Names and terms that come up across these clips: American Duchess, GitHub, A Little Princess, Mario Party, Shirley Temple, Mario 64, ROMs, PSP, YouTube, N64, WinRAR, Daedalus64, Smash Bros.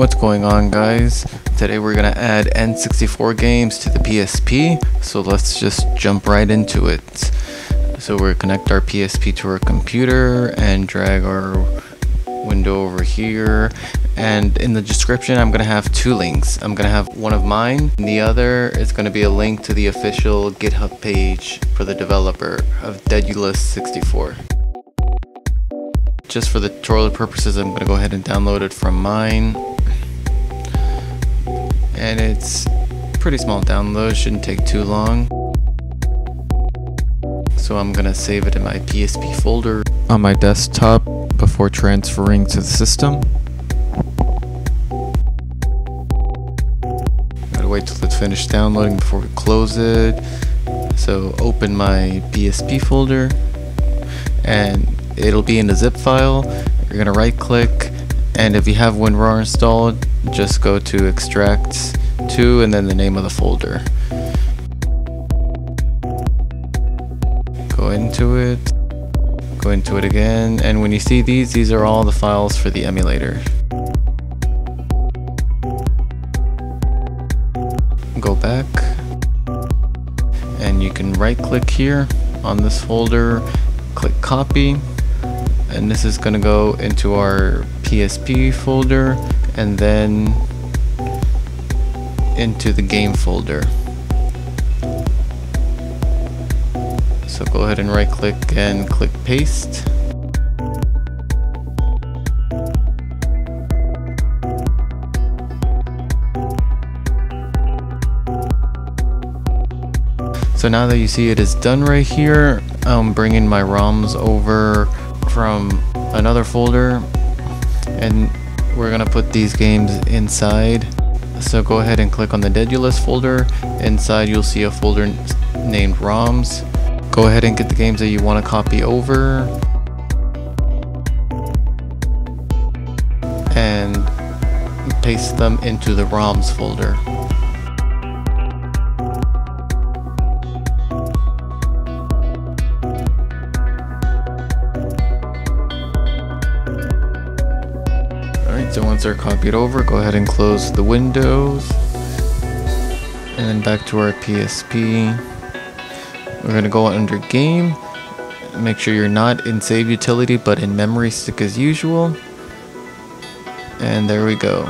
What's going on, guys? Today we're gonna add N64 games to the PSP, so let's just jump right into it. So we're gonna connect our PSP to our computer and drag our window over here, and in the description I'm gonna have two links. I'm gonna have one of mine and the other is gonna be a link to the official GitHub page for the developer of Daedalus64. Just for the tutorial purposes, I'm going to go ahead and download it from mine. And it's a pretty small download, shouldn't take too long. So I'm going to save it in my PSP folder on my desktop before transferring to the system. Gotta wait till it's finished downloading before we close it. So open my PSP folder and it'll be in a zip file. You're gonna right click, and if you have WinRAR installed, just go to extract to and then the name of the folder. Go into it again, and when you see these are all the files for the emulator. Go back, and you can right click here on this folder, click copy. And this is going to go into our PSP folder and then into the game folder. So go ahead and right click and click paste. So now that you see it is done right here, I'm bringing my ROMs over from another folder and we're gonna put these games inside. So go ahead and click on the Daedalus folder. Inside you'll see a folder named ROMs. Go ahead and get the games that you want to copy over, and paste them into the ROMs folder. So once they're copied over, go ahead and close the windows. And then back to our PSP. We're going to go under game. Make sure you're not in save utility, but in memory stick as usual. And there we go.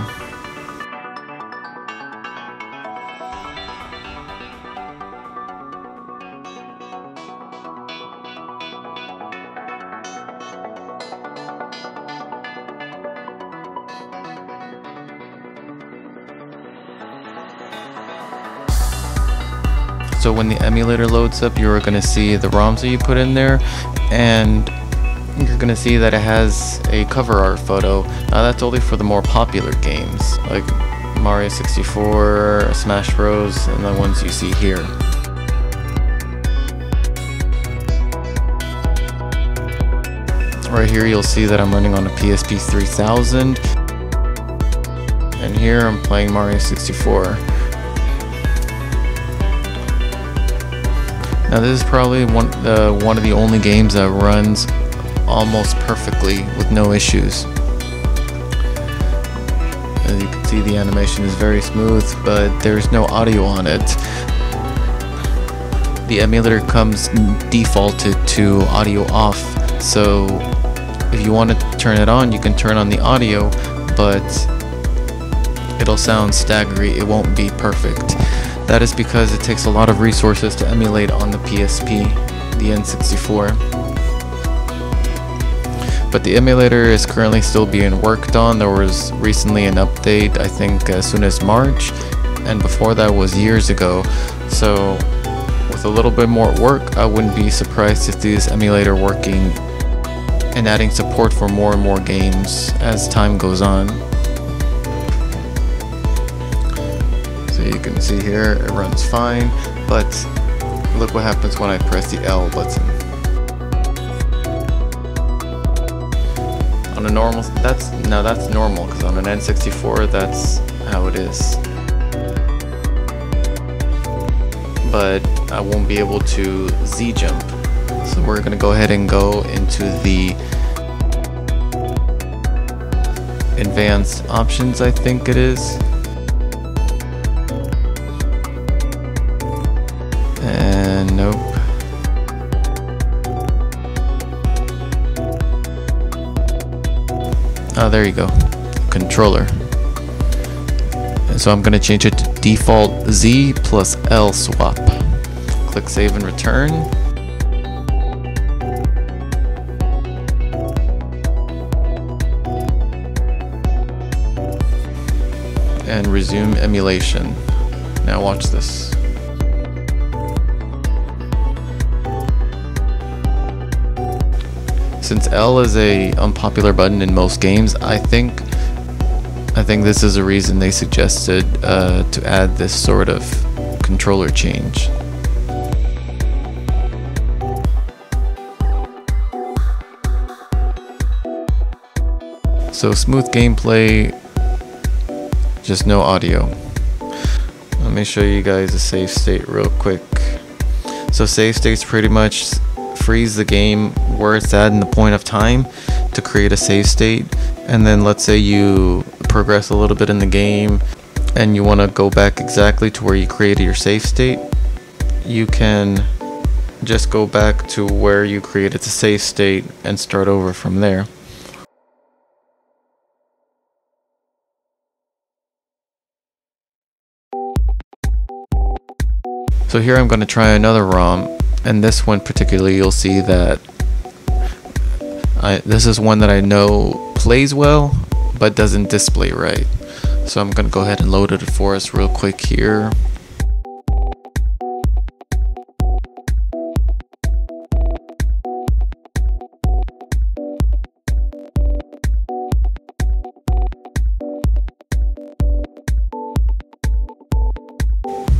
So when the emulator loads up, you're going to see the ROMs that you put in there, and you're going to see that it has a cover art photo. Now that's only for the more popular games, like Mario 64, Smash Bros, and the ones you see here. Right here you'll see that I'm running on a PSP 3000, and here I'm playing Mario 64. Now this is probably one of the only games that runs almost perfectly with no issues. As you can see, the animation is very smooth, but there's no audio on it. The emulator comes defaulted to audio off, so if you want to turn it on, you can turn on the audio, but it'll sound staggery, it won't be perfect. That is because it takes a lot of resources to emulate on the PSP, the N64. But the emulator is currently still being worked on. There was recently an update, I think as soon as March, and before that was years ago. So with a little bit more work, I wouldn't be surprised to see this emulator working and adding support for more and more games as time goes on. You can see here it runs fine, but look what happens when I press the L button. On a normal, that's normal, because on an N64 that's how it is. But I won't be able to Z jump, so we're gonna go ahead and go into the advanced options, I think it is. And nope. Oh, there you go. Controller. And so I'm going to change it to default Z plus L swap. Click save and return. And resume emulation. Now watch this. Since L is an unpopular button in most games, I think this is a reason they suggested to add this sort of controller change. So smooth gameplay, just no audio. Let me show you guys a save state real quick. So save states pretty much freeze the game where it's at in the point of time to create a save state, and then let's say you progress a little bit in the game and you want to go back exactly to where you created your save state, you can just go back to where you created the save state and start over from there. So here I'm going to try another ROM. And this one particularly, you'll see that this is one that I know plays well, but doesn't display right. So I'm going to go ahead and load it for us real quick here.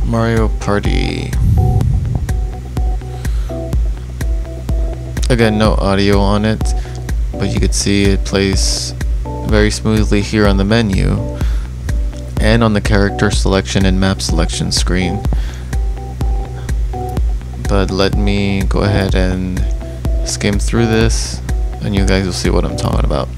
Mario Party. Again, no audio on it, but you could see it plays very smoothly here on the menu and on the character selection and map selection screen. But let me go ahead and skim through this and you guys will see what I'm talking about.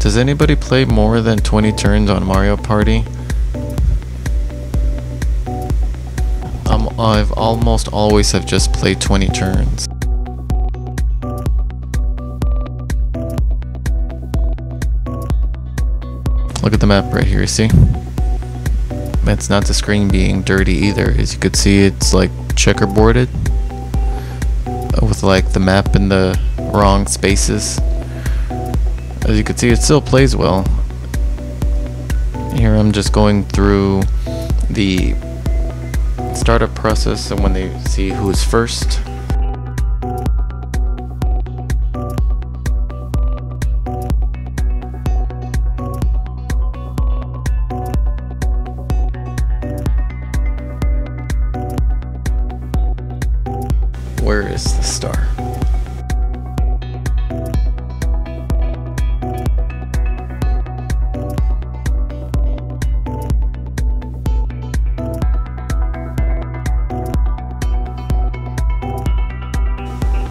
Does anybody play more than 20 turns on Mario Party? I've almost always have just played 20 turns. Look at the map right here, you see? It's not the screen being dirty either. As you could see, it's like checkerboarded with like the map in the wrong spaces. As you can see, it still plays well. Here I'm just going through the startup process and when they see who's first. Where is the star?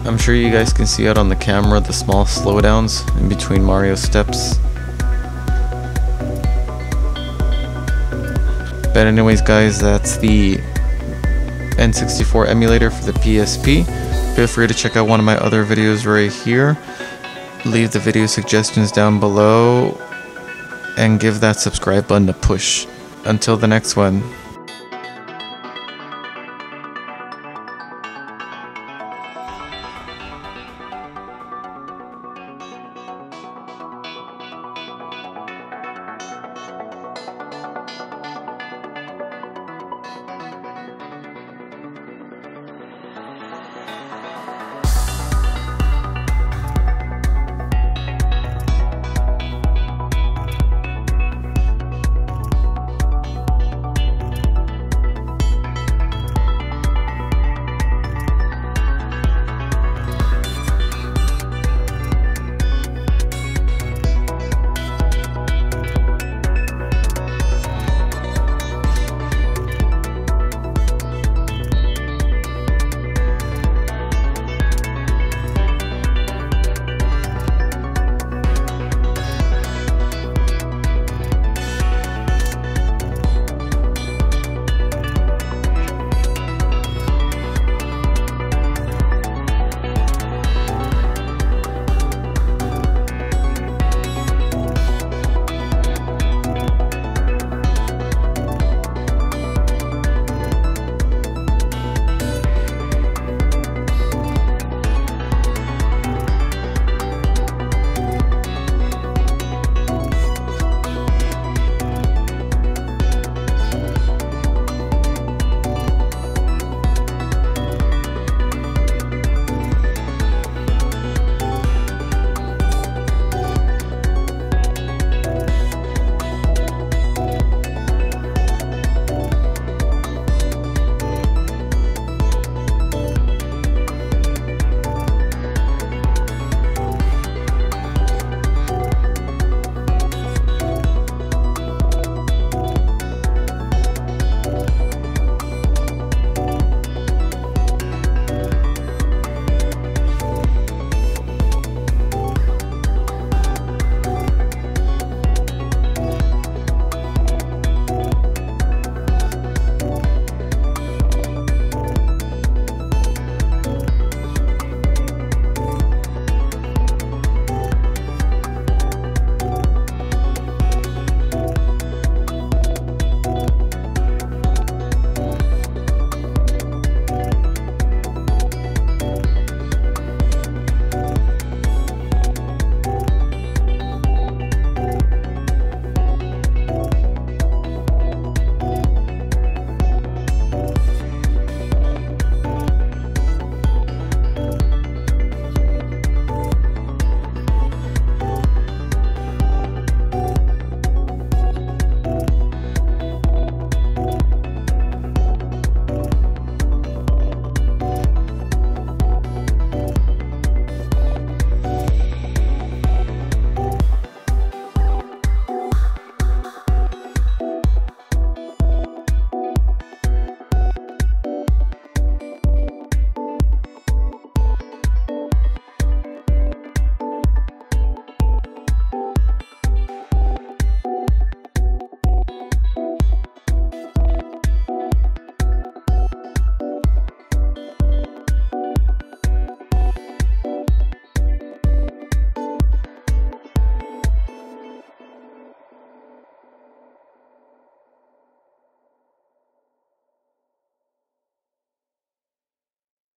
I'm sure you guys can see out on the camera the small slowdowns in between Mario steps. But anyways guys, that's the N64 emulator for the PSP. Feel free to check out one of my other videos right here. Leave the video suggestions down below and give that subscribe button a push. Until the next one.